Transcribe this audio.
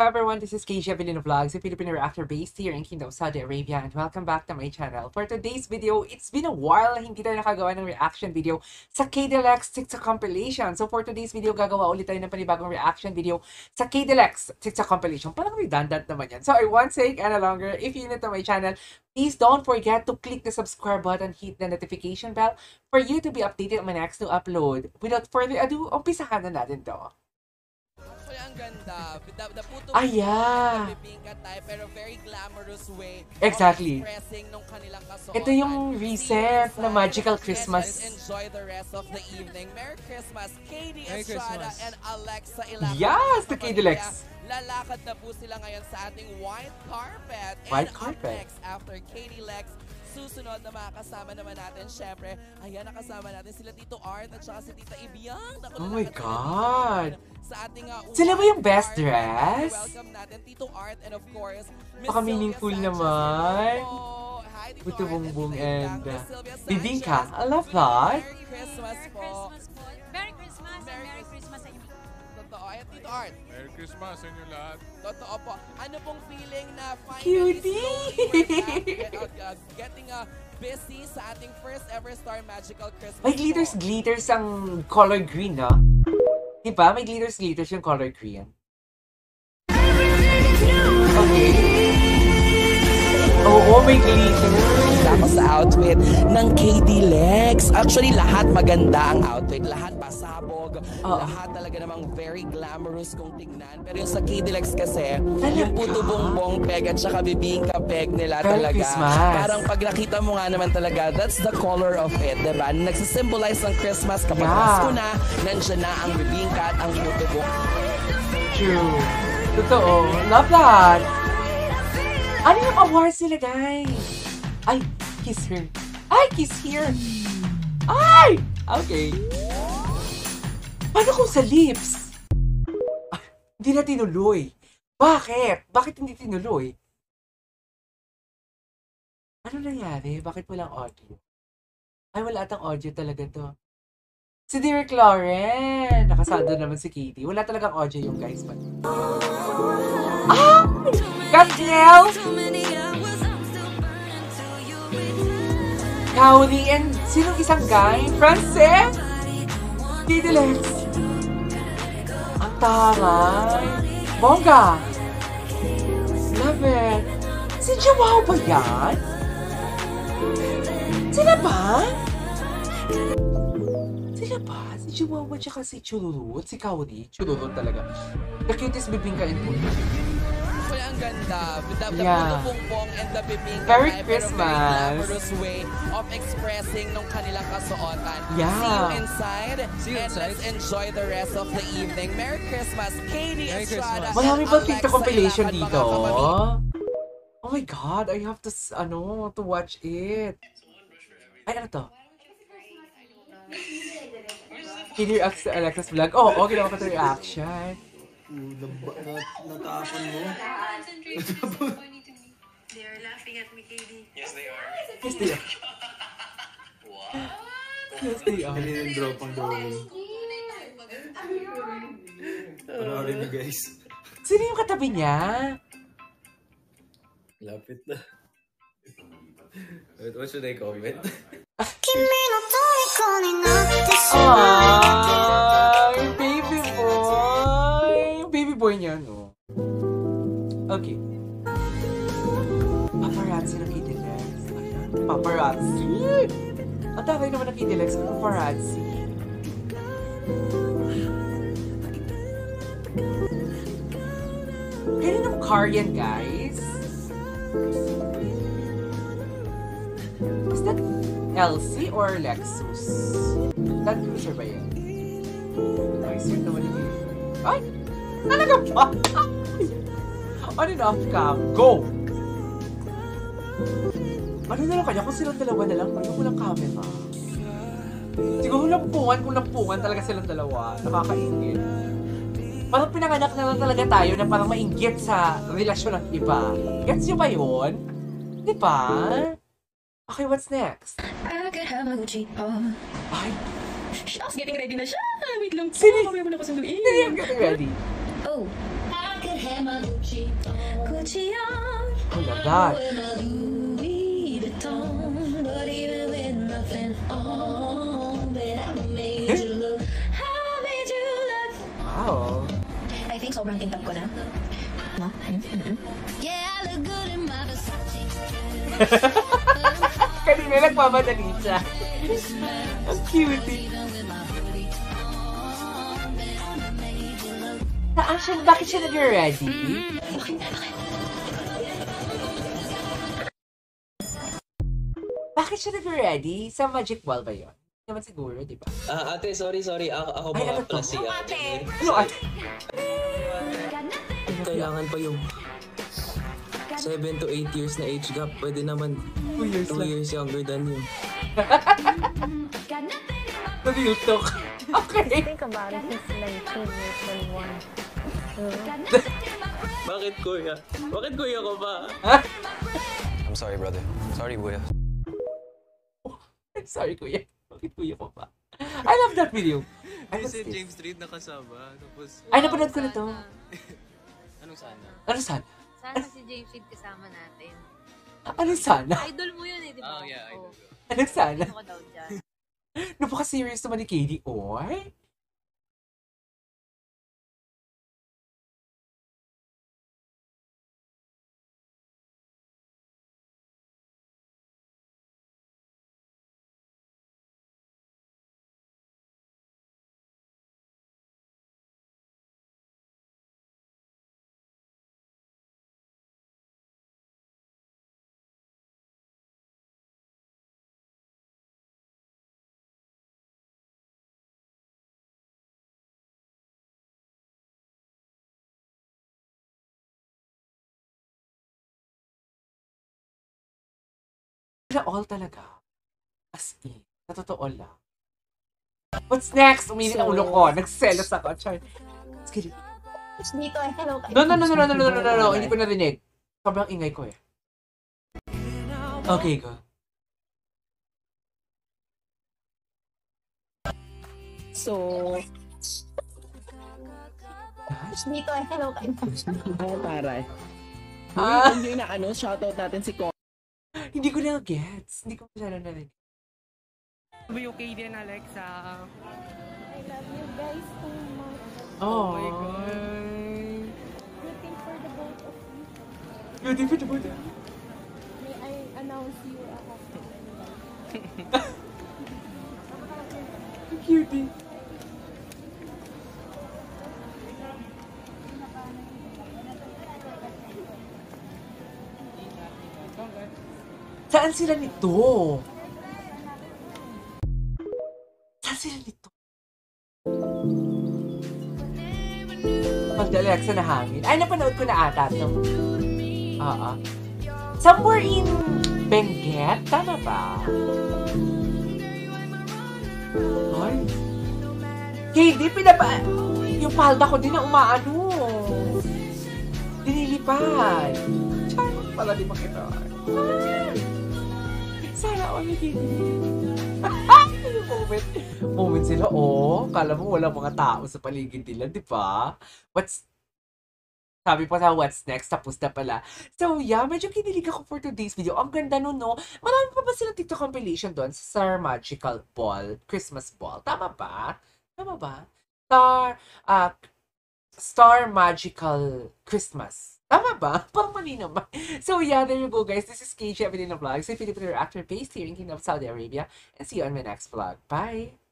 Hello everyone, this is KJ Avelino Vlogs, a Filipino reactor based here in Kingdom of Saudi Arabia, and welcome back to my channel. For today's video, it's been a while hindi tayo nakagawa ng reaction video sa KDLex TikTok compilation. So for today's video, gagawa ulit tayo ng panibagong reaction video sa KDLex TikTok compilation. Parang redundant naman yan. So I won't take any longer. If you're new to my channel, please don't forget to click the subscribe button, hit the notification bell for you to be updated on my next new upload. Without further ado, umpisahan na natin to. Actually, ang ganda. The puto bibingka tayo, pero very glamorous way. Exactly. Ito yung recent na Magical Christmas. Enjoy the rest of the evening. Merry Christmas, KD Estrada and Alexa Ilacad. Yes, the KDLex. Lalakad na po sila ngayon sa ating white carpet. White carpet. Next, after KDLex, susunod na makakasama naman natin, syempre, ayan, nakasama natin sila Tito Art at saka si Tita Ibiang. Oh my God! Sa ating sila ba yung best dress? Welcome natin, Tito Art, and of course, Miss Silvia meaningful Sanchez. Naman. Buto Bongbong and Bibingka. I love that. Merry Christmas po. Merry Christmas and Merry Christmas sa inyo. Totoo. Ayan, Tito Art. Merry Christmas sa inyo lahat. Totoo po. Ano pong feeling na finally getting busy sa ating first ever Star Magical Christmas? May glitters-glitters ang color green, no? Diba? May glitters-glitters yung color green. Okay. Oo, may glitters. Tapos sa outfit ng KDLex. Actually, lahat maganda ang outfit. Lahat pasabog. Lahat talaga namang very glamorous kung tignan. Pero yung sa KDLex kasi, yung puto bongbong peg at saka bibingka peg nila talaga. Parang pag nakita mo nga naman talaga, that's the color of it, diba? Nagsisymbolize ng Christmas kapag Pasko na, nandiyan na ang bibingka at ang puto bongbong. True. Totoo. Love that. Ano yung awards nila, guys? I kiss her. I kiss here. Ay! Okay. Paano kung sa lips? Hindi na tinuloy. Bakit? Bakit hindi tinuloy? Ano nangyari? Bakit walang audio? Ay, wala atang audio talaga to. Si Derek Lauren. Nakasado naman si Katie. Wala talagang audio yung guys. But... Ah! Katniel! Kaudi and sinong isang guy? Francis? KDLex. Ang taray. Bongga. Love it. Si Chihuahua ba yan? Sila ba? Sila ba? Si Chihuahua tsaka si Chululut? Si Kaudi? Chululut talaga. The cutest bibingka in Puno. Ang ganda. The puto-bongbong and the bibingka. Very Christmas. Very glamorous way of expressing nung kanilang kasuotan. Yeah. See you inside. See you inside. Let's enjoy the rest of the evening. Merry Christmas, KD Estrada. Marami ba TikTok compilation dito? Oh my God, I have to, to watch it. Ay, ano to? KD Alexa's vlog. Oh, okay na ako to reaction. Natapon mo. They are laughing at me, KD. Yes, they are. Yes, they are. Wow. Yes, they are. Ganyan yung drop ang doon. Panorin niyo, guys. Sino yung katabi niya? Lapit na. What should I comment? Aww, yung baby boy. Boy niya, no? Okay. Paparazzi ng KDLex. Paparazzi! Ang tagay naman ng KDLex. Paparazzi. Ganun ang car yan, guys. Is that LC or Lexus? That cruiser ba yan? Ay, sir naman yun. Ay! Talaga ba? On and off cam. Go! Ano na lang kaya kung silang dalawa na lang, parang walang camera. Siguro lampungan kung lampungan talaga silang dalawa. Nakakaingit. Parang pinanganak na lang talaga tayo na parang mainggit sa relasyon ng iba. Gets nyo ba yun? Di ba? Okay, what's next? I could have my Gucci on. Ay! Shucks, getting ready na siya! Wait lang po! Mamaya mo na kasunduin! I'm getting ready! Oh! I could have my Gucci on. Gucci on! Oh my God! Wow! I think sobrang tintab ko na. No? Yeah, I look good in my Versace. Kanina nagmamadali siya. Ang cutie. Saan siya? Bakit siya nag-ready? Bakit siya nag-ready? Sa Magic Wall ba yun? Naman siguro, di ba? Ate, sorry. Ako ba pala si ate? Ano ate? Kailangan pa yung 7 to 8 years na age gap. Pwede naman 2 years younger than you. What do you talk? Okay. Think about it, it's like 2 years and 1. Bakit kuya? Bakit kuya ko ba? I'm sorry, brother. Sorry, kuya. I'm sorry, kuya. Bakit kuya ko ba? I love that video. Ano si James Reid nakasama? Ay, napanood ko na to. Ano sana? Sana si James Reid kasama natin. Ano sana? Idol mo yun eh, di ba? Oh, yeah, idol. Ano sana? Ano ko daw dyan? Napaka-serious naman ni KD, oy? Sila all talaga. As in. Sa totoo lang. What's next? Umiinit ang ulo ko. Nagselos ako. Let's get it. No. Hindi ko narinig. Sobrang ingay ko eh. Okay, go. So... Dito eh. Hello kayo. Ay, taray. Hindi na ano. Shoutout natin si Ko. Hindi ko na gets. Hindi ko masyado na rin. I love you, KD and Alexa. I love you guys so much. Oh my God. Good for the both of you. Good for the both of you. May I announce you a husband? Cutie. Saan sila nito? Pag-Alexa na hangin. Ay, napanood ko na ata ito. Somewhere in Benguet? Tama ba? Ay? KD, pinapa... Yung palda ko din na umaano. Dinilipad. Charot pala di makita. Sana all nagiging. Moment sila, oh. Kala mo walang mga tao sa paligid nila, di ba? Sabi pa sa what's next, tapos na pala. So yeah, medyo kinilig ako for today's video. Ang ganda nun, no? Marami pa ba sila TikTok compilation doon sa Star Magical Ball, Christmas Ball? Tama ba? Star Magical Christmas. Tama ba? Parang mali naman. So yeah, there you go guys. This is KJ Avelino Vlogs, a Filipino actor based here in Kingdom of Saudi Arabia. And see you on my next vlog. Bye!